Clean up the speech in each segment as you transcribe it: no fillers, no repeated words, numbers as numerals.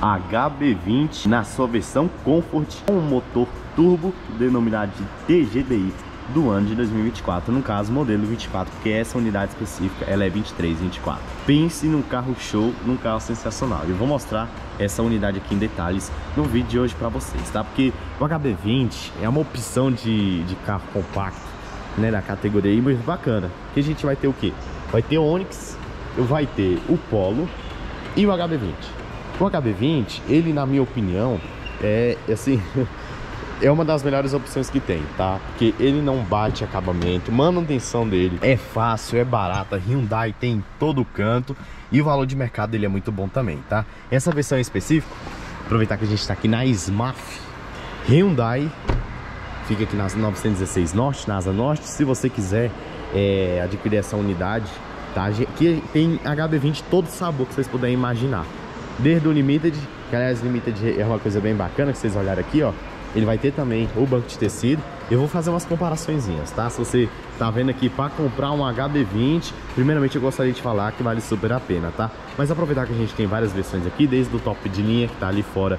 HB20 na sua versão Comfort, com um motor turbo denominado de TGDI do ano de 2024, no caso modelo 24, porque essa unidade específica ela é 23/24. Pense num carro show, num carro sensacional. Eu vou mostrar essa unidade aqui em detalhes no vídeo de hoje para vocês, tá? Porque o HB20 é uma opção de carro compacto, né, da categoria aí, muito bacana. Que a gente vai ter o quê? Vai ter o Onix, vai ter o Polo e o HB20. O HB20, ele, na minha opinião, é assim... é uma das melhores opções que tem, tá? Porque ele não bate acabamento, manutenção dele é fácil, é barata, Hyundai tem em todo canto e o valor de mercado dele é muito bom também, tá? Essa versão em específico, aproveitar que a gente tá aqui na Smaff, Hyundai, fica aqui nas 916 Norte, na Asa Norte. Se você quiser adquirir essa unidade, tá? Aqui tem HB20 todo sabor que vocês puderem imaginar. Desde o Limited, que aliás Limited é uma coisa bem bacana, que vocês olharam aqui, ó. Ele vai ter também o banco de tecido. Eu vou fazer umas comparaçõezinhas, tá? Se você tá vendo aqui para comprar um HB20, primeiramente eu gostaria de falar que vale super a pena, tá? Mas aproveitar que a gente tem várias versões aqui, desde o top de linha que tá ali fora,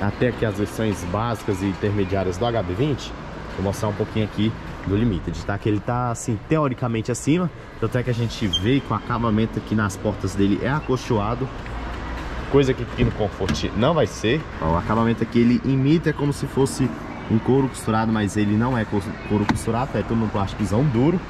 até aqui as versões básicas e intermediárias do HB20. Vou mostrar um pouquinho aqui do Limited, tá? Que ele tá, assim, teoricamente acima. Tanto é que a gente vê que o acabamento aqui nas portas dele é acolchoado, coisa que aqui no Comfort não vai ser. Ó, o acabamento aqui, ele imita como se fosse um couro costurado, mas ele não é couro costurado, é todo um plásticozão duro.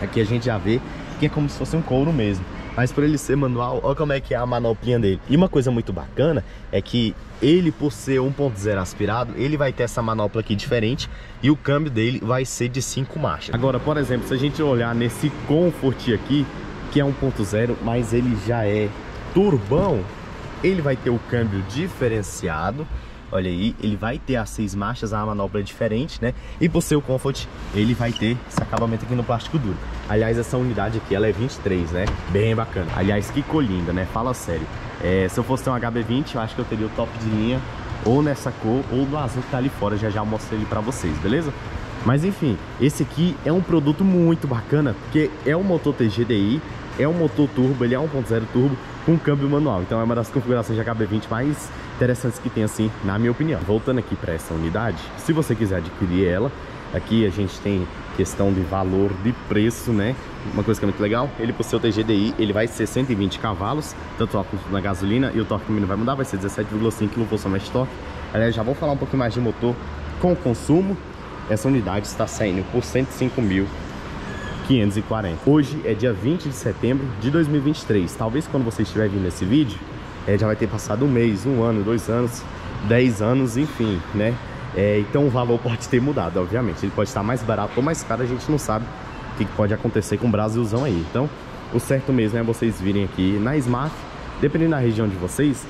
Aqui a gente já vê que é como se fosse um couro mesmo, mas por ele ser manual, olha como é que é a manoplinha dele. E uma coisa muito bacana é que ele, por ser 1.0 aspirado, ele vai ter essa manopla aqui diferente e o câmbio dele vai ser de 5 marchas. Agora, por exemplo, se a gente olhar nesse Comfort aqui, que é 1.0, mas ele já é turbão, ele vai ter o câmbio diferenciado, olha aí, ele vai ter as 6 marchas, a manopla é diferente, né? E por ser o Comfort, ele vai ter esse acabamento aqui no plástico duro. Aliás, essa unidade aqui, ela é 23, né? Bem bacana. Aliás, que colinda, né? Fala sério. Se eu fosse ter um HB20, eu acho que eu teria o top de linha, ou nessa cor, ou do azul que tá ali fora. Já já mostrei ele pra vocês, beleza? Mas enfim, esse aqui é um produto muito bacana, porque é um motor TGDI, é um motor turbo, ele é 1.0 turbo com câmbio manual. Então é uma das configurações de HB20 mais interessantes que tem, assim, na minha opinião. Voltando aqui para essa unidade, se você quiser adquirir ela, aqui a gente tem questão de valor, de preço, né? Uma coisa que é muito legal, ele por seu TGDI, ele vai ser 120 cavalos, tanto o consumo na gasolina, e o torque mínimo vai mudar, vai ser 17,5 kgfm de torque. Aliás, já vou falar um pouquinho mais de motor com consumo. Essa unidade está saindo por 105.540. Hoje é dia 20 de setembro de 2023. Talvez quando você estiver vindo esse vídeo, já vai ter passado um mês, um ano, 2 anos, 10 anos, enfim, né? Então o valor pode ter mudado, obviamente. Ele pode estar mais barato ou mais caro, a gente não sabe o que pode acontecer com o Brasilzão aí. Então, o certo mesmo é vocês virem aqui na Smaff. Dependendo da região de vocês,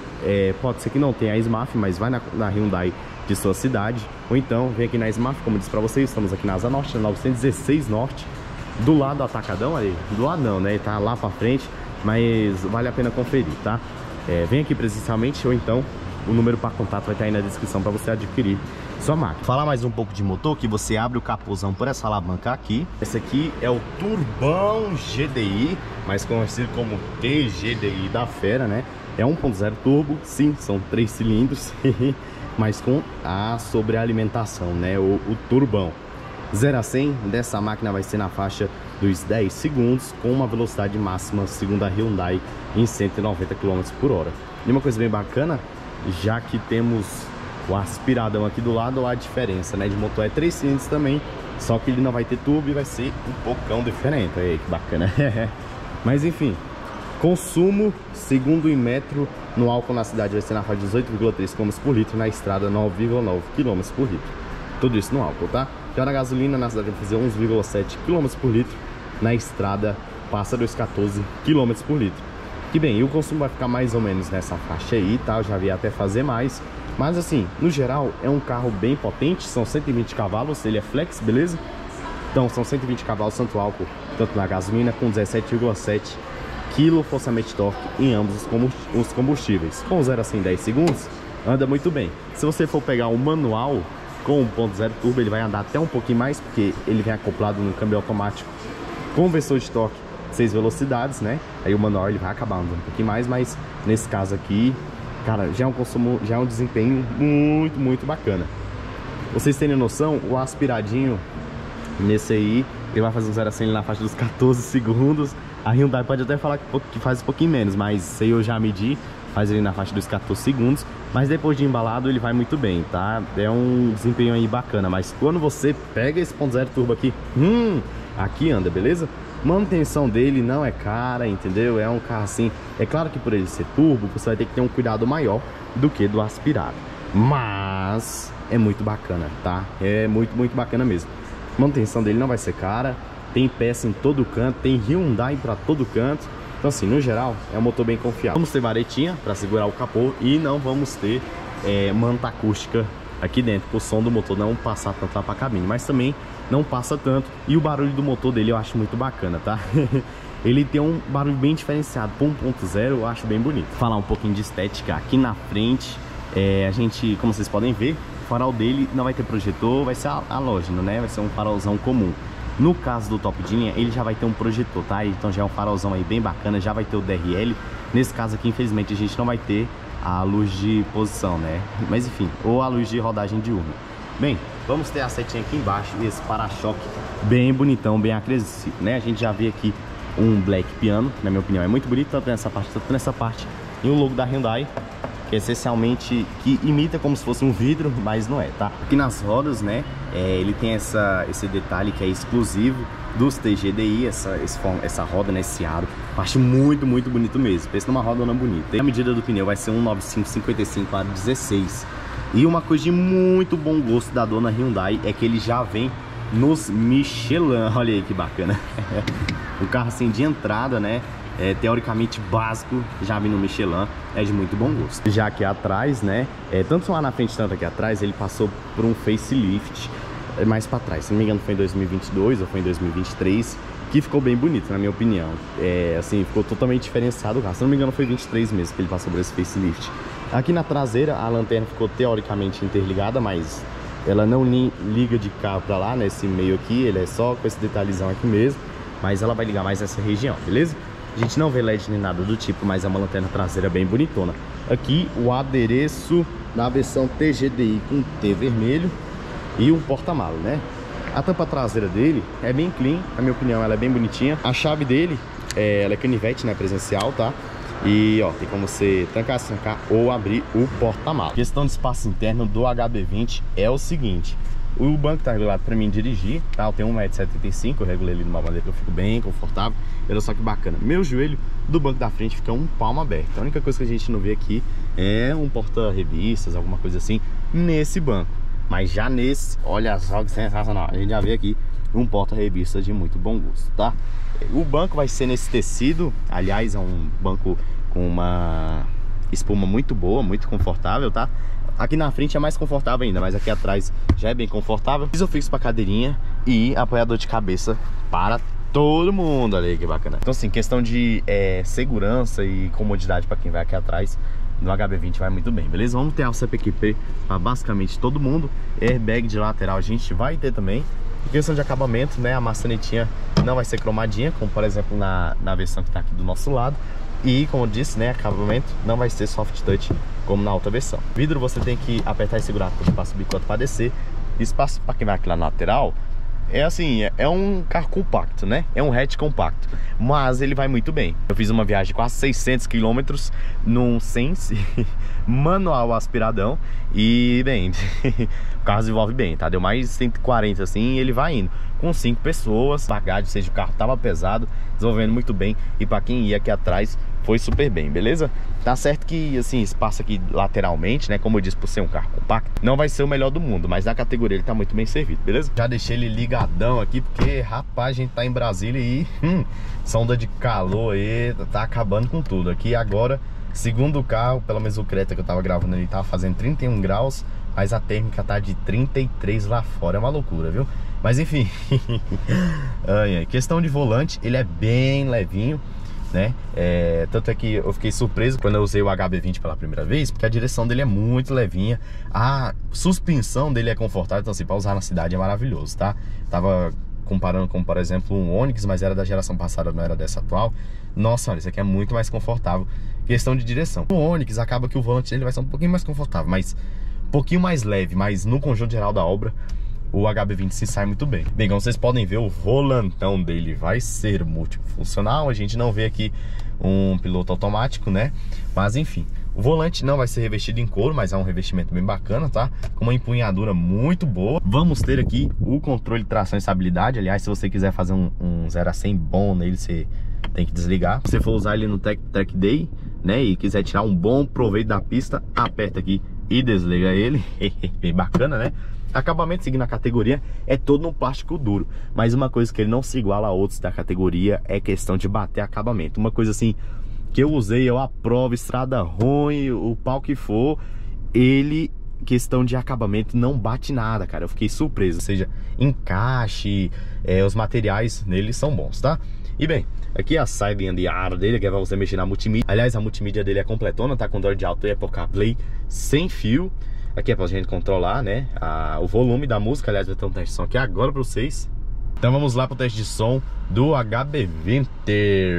pode ser que não tenha a Smaff, mas vai na Hyundai de sua cidade. Ou então, vem aqui na Smaff, como eu disse pra vocês, estamos aqui na Asa Norte, na 916 Norte, do lado do Atacadão ali. Do lado não, né? Tá lá pra frente, mas vale a pena conferir, tá? Vem aqui presencialmente, ou então o número para contato vai estar aí na descrição pra você adquirir sua máquina. Falar mais um pouco de motor, que você abre o capôzão por essa alavanca aqui. Esse aqui é o Turbão GDI, mais conhecido como TGDI da fera, né? É 1.0 turbo, sim, são 3 cilindros, mas com a sobrealimentação, né? O turbão. 0 a 100 dessa máquina vai ser na faixa dos 10 segundos, com uma velocidade máxima, segundo a Hyundai, em 190 km por hora. E uma coisa bem bacana, já que temos o aspiradão aqui do lado, a diferença, né, de motor é 3 cilindros também, só que ele não vai ter turbo e vai ser um poucão diferente. Aí, que bacana. Mas enfim, consumo segundo o metro no álcool na cidade vai ser na faixa de 18,3 km por litro, na estrada 9,9 km por litro. Tudo isso no álcool, tá? Já na gasolina na cidade vai fazer 11,7 km por litro, na estrada passa dos 14 km por litro. Que bem, e o consumo vai ficar mais ou menos nessa faixa aí, tá? Eu já vi até fazer mais, mas assim, no geral é um carro bem potente, são 120 cavalos, ele é flex, beleza? Então são 120 cavalos, tanto álcool, tanto na gasolina, com 17,7 kgfm de torque em ambos os combustíveis. Com 0 a 100 em 10 segundos, anda muito bem. Se você for pegar o manual com 1.0 turbo, ele vai andar até um pouquinho mais, porque ele vem acoplado no câmbio automático, conversor de torque, 6 velocidades, né? Aí o manual ele vai acabar andando um pouquinho mais, mas nesse caso aqui cara, já é um consumo, já é um desempenho muito, muito bacana. Vocês terem noção, o aspiradinho nesse aí, ele vai fazer um 0 a 100 na faixa dos 14 segundos. A Hyundai pode até falar que faz um pouquinho menos, mas isso aí eu já medi, faz ele na faixa dos 14 segundos. Mas depois de embalado ele vai muito bem, tá? É um desempenho aí bacana, mas quando você pega esse 1.0 turbo aqui, aqui anda, beleza? Manutenção dele não é cara, entendeu? É um carro assim, é claro que por ele ser turbo, você vai ter que ter um cuidado maior do que do aspirado, mas é muito bacana, tá? É muito, muito bacana mesmo. Manutenção dele não vai ser cara, tem peça em todo canto, tem Hyundai pra todo canto. Então assim, no geral, é um motor bem confiável. Vamos ter varetinha para segurar o capô e não vamos ter manta acústica aqui dentro, para o som do motor não passar tanto lá para a cabine, mas também não passa tanto. E o barulho do motor dele eu acho muito bacana, tá? Ele tem um barulho bem diferenciado, 1.0 eu acho bem bonito. Falar um pouquinho de estética, aqui na frente, a gente, como vocês podem ver, o farol dele não vai ter projetor, vai ser halógeno, né? Vai ser um farolzão comum. No caso do top de linha, ele já vai ter um projetor, tá? Então já é um farolzão aí bem bacana, já vai ter o DRL. Nesse caso aqui, infelizmente, a gente não vai ter a luz de posição, né? Mas enfim, ou a luz de rodagem diurna. Bem, vamos ter a setinha aqui embaixo e esse para-choque bem bonitão, bem agressivo, né? A gente já vê aqui um black piano, na minha opinião, é muito bonito, tanto nessa parte, e o logo da Hyundai, essencialmente que imita como se fosse um vidro, mas não é, tá? Aqui nas rodas, né, ele tem esse detalhe que é exclusivo dos TGDI, essa roda, né, esse aro. Eu acho muito, muito bonito mesmo. Pensa numa roda não bonita. E a medida do pneu vai ser 195/55 aro 16. E uma coisa de muito bom gosto da dona Hyundai é que ele já vem nos Michelin. Olha aí que bacana. O carro assim de entrada, né? Teoricamente básico, já vi no Michelin, é de muito bom gosto. Já aqui atrás, né, tanto lá na frente, tanto aqui atrás, ele passou por um facelift mais para trás, se não me engano foi em 2022 ou foi em 2023, que ficou bem bonito, na minha opinião. Assim, ficou totalmente diferenciado o carro, se não me engano foi 23 mesmo que ele passou por esse facelift. Aqui na traseira, a lanterna ficou teoricamente interligada, mas ela não liga de cá para lá, nesse meio aqui, ele é só com esse detalhezão aqui mesmo, mas ela vai ligar mais nessa região, beleza? A gente não vê LED nem nada do tipo, mas é uma lanterna traseira bem bonitona. Aqui o adereço na versão TGDI com T vermelho e um porta-malas, né? A tampa traseira dele é bem clean, na minha opinião ela é bem bonitinha. A chave dele, ela é canivete, né, presencial, tá? E ó, tem como você trancar, trancar ou abrir o porta-malas. Questão de espaço interno do HB20 é o seguinte: o banco tá regulado para mim dirigir, tá? Eu tenho 1,75 m, eu regulei ele numa maneira que eu fico bem confortável. Olha só que bacana, meu joelho do banco da frente fica um palmo aberto. A única coisa que a gente não vê aqui é um porta-revistas, alguma coisa assim, nesse banco. Mas já nesse, olha só que sensacional, a gente já vê aqui um porta-revistas de muito bom gosto, tá? O banco vai ser nesse tecido, aliás, é um banco com uma espuma muito boa, muito confortável, tá? Aqui na frente é mais confortável ainda, mas aqui atrás já é bem confortável. ISOFIX para cadeirinha e apoiador de cabeça para todo mundo, olha aí que bacana. Então assim, questão de segurança e comodidade para quem vai aqui atrás, no HB20 vai muito bem, beleza? Vamos ter a CPQP para basicamente todo mundo. Airbag de lateral a gente vai ter também. E questão de acabamento, né? A maçanetinha não vai ser cromadinha, como por exemplo na versão que está aqui do nosso lado. E como eu disse, né, acabamento não vai ser soft touch como na outra versão. Vidro você tem que apertar e segurar tanto para subir quanto para descer. Espaço para quem vai aqui lá na lateral. É assim, é um carro compacto, né? É um hatch compacto, mas ele vai muito bem. Eu fiz uma viagem de quase 600 km num Sense, manual aspiradão. E, bem, o carro desenvolve bem, tá? Deu mais 140 assim e ele vai indo. Com 5 pessoas, bagagem, ou seja, o carro tava pesado, desenvolvendo muito bem. E pra quem ia aqui atrás, foi super bem, beleza? Tá certo que, assim, espaço aqui lateralmente, né? Como eu disse, por ser um carro compacto, não vai ser o melhor do mundo, mas na categoria ele tá muito bem servido, beleza? Já deixei ele ligadão aqui, porque, rapaz, a gente tá em Brasília e essa onda de calor aí tá acabando com tudo. Aqui agora, segundo o carro, pelo menos o Creta que eu tava gravando, ele tava fazendo 31 graus, mas a térmica tá de 33 lá fora, é uma loucura, viu? Mas enfim, questão de volante, ele é bem levinho, né? Tanto é que eu fiquei surpreso quando eu usei o HB20 pela primeira vez, porque a direção dele é muito levinha, a suspensão dele é confortável, então assim, para usar na cidade é maravilhoso, tá? Tava comparando com, por exemplo, um Onix, mas era da geração passada, não era dessa atual. Nossa, olha, isso aqui é muito mais confortável questão de direção. No Onix acaba que o volante ele vai ser um pouquinho mais confortável, mas um pouquinho mais leve, mas no conjunto geral da obra o HB20 se sai muito bem. Bem, como vocês podem ver, o volantão dele vai ser multifuncional. A gente não vê aqui um piloto automático, né? Mas enfim, o volante não vai ser revestido em couro, mas é um revestimento bem bacana, tá? Com uma empunhadura muito boa. Vamos ter aqui o controle de tração e estabilidade. Aliás, se você quiser fazer um 0 a 100 bom nele, você tem que desligar. Se você for usar ele no Track Day, né, e quiser tirar um bom proveito da pista, aperta aqui e desliga ele. Bem bacana, né? Acabamento, seguindo a categoria, é todo no plástico duro, mas uma coisa que ele não se iguala a outros da categoria é questão de bater acabamento. Uma coisa assim que eu usei, eu aprovo, estrada ruim, o pau que for, ele, questão de acabamento, não bate nada, cara. Eu fiquei surpreso, ou seja, encaixe, os materiais nele são bons, tá? E bem, aqui a saída de ar dele, que é pra você mexer na multimídia. Aliás, a multimídia dele é completona, tá? Com Android Auto e Apple CarPlay sem fio. Aqui é pra gente controlar, né, o volume da música. Aliás, vai ter um teste de som aqui agora pra vocês. Então vamos lá pro teste de som do HB20.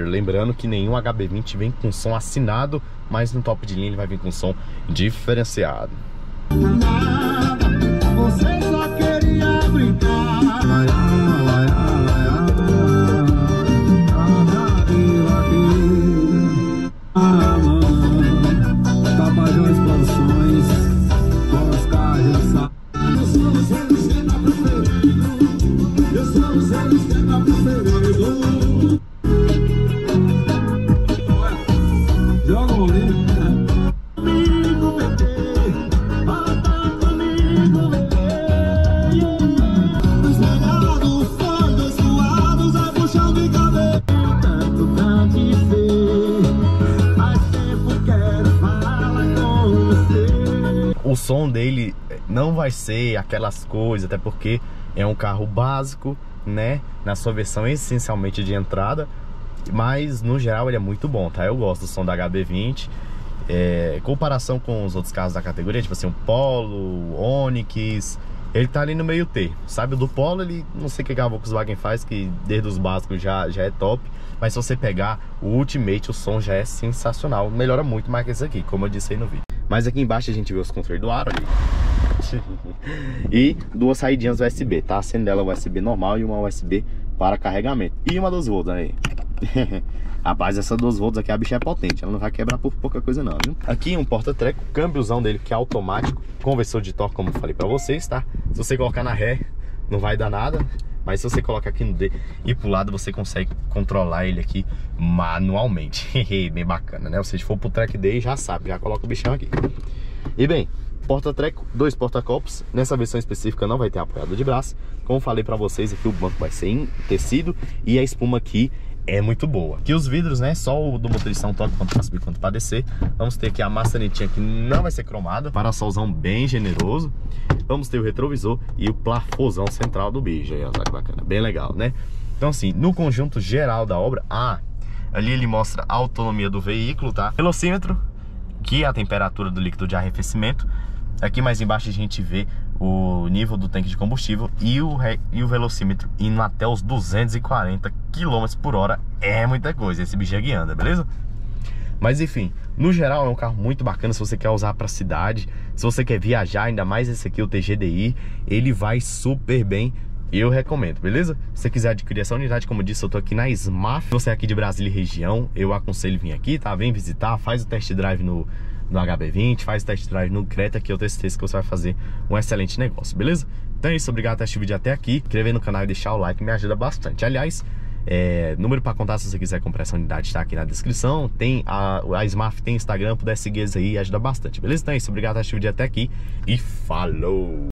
Lembrando que nenhum HB20 vem com som assinado, mas no top de linha ele vai vir com som diferenciado. Você só queria brincar. O som dele não vai ser aquelas coisas, até porque é um carro básico, né, na sua versão essencialmente de entrada, mas no geral ele é muito bom, tá? Eu gosto do som da HB20, em comparação com os outros carros da categoria, tipo assim, o Polo, o Onix, ele tá ali no meio T, sabe? O do Polo, ele não sei o que a Volkswagen faz, que desde os básicos já é top, mas se você pegar o Ultimate, o som já é sensacional, melhora muito mais que esse aqui, como eu disse aí no vídeo. Mas aqui embaixo a gente vê os controles do aro ali. E duas saídinhas USB, tá? Sendo dela USB normal e uma USB para carregamento. E uma 12 volts aí. Rapaz, essa 12 volts aqui, a bicha é potente. Ela não vai quebrar por pouca coisa não, viu? Aqui um porta-treco, câmbiozão dele que é automático. Conversor de torque, como eu falei pra vocês, tá? Se você colocar na ré, não vai dar nada. Mas se você colocar aqui no D e pro lado, você consegue controlar ele aqui manualmente. Bem bacana, né? Ou seja, se for pro track day, já sabe, já coloca o bichão aqui. E bem, porta-treco, dois porta-copos. Nessa versão específica não vai ter apoiado de braço. Como falei pra vocês, aqui o banco vai ser em tecido e a espuma aqui é muito boa. Aqui os vidros, né? Só o do motorista um toque, quanto pra subir, quanto pra descer. Vamos ter aqui a maçanetinha que não vai ser cromada, para-solzão bem generoso. Vamos ter o retrovisor e o plafozão central do bicho. Aí, ó, que bacana, bem legal, né? Então assim, no conjunto geral da obra, ali ele mostra a autonomia do veículo, tá? Velocímetro, que é a temperatura do líquido de arrefecimento. Aqui mais embaixo a gente vê o nível do tanque de combustível e o velocímetro indo até os 240 km/h. É muita coisa, esse bicho aqui anda, beleza? Mas enfim, no geral é um carro muito bacana se você quer usar para cidade, se você quer viajar, ainda mais esse aqui, o TGDI, ele vai super bem. Eu recomendo, beleza? Se você quiser adquirir essa unidade, como eu disse, eu tô aqui na Smaff. Se você é aqui de Brasília e região, eu aconselho vir aqui, tá? Vem visitar, faz o test drive no HB20, faz o test drive no Creta, que eu tenho certeza que você vai fazer um excelente negócio, beleza? Então é isso, obrigado por assistir o vídeo até aqui. Inscrever no canal e deixar o like me ajuda bastante. Aliás, número para contar se você quiser comprar essa unidade está aqui na descrição. Tem a Smaff, tem Instagram, puder seguir eles aí, ajuda bastante, beleza? Então é isso, obrigado por assistir o vídeo até aqui e falou!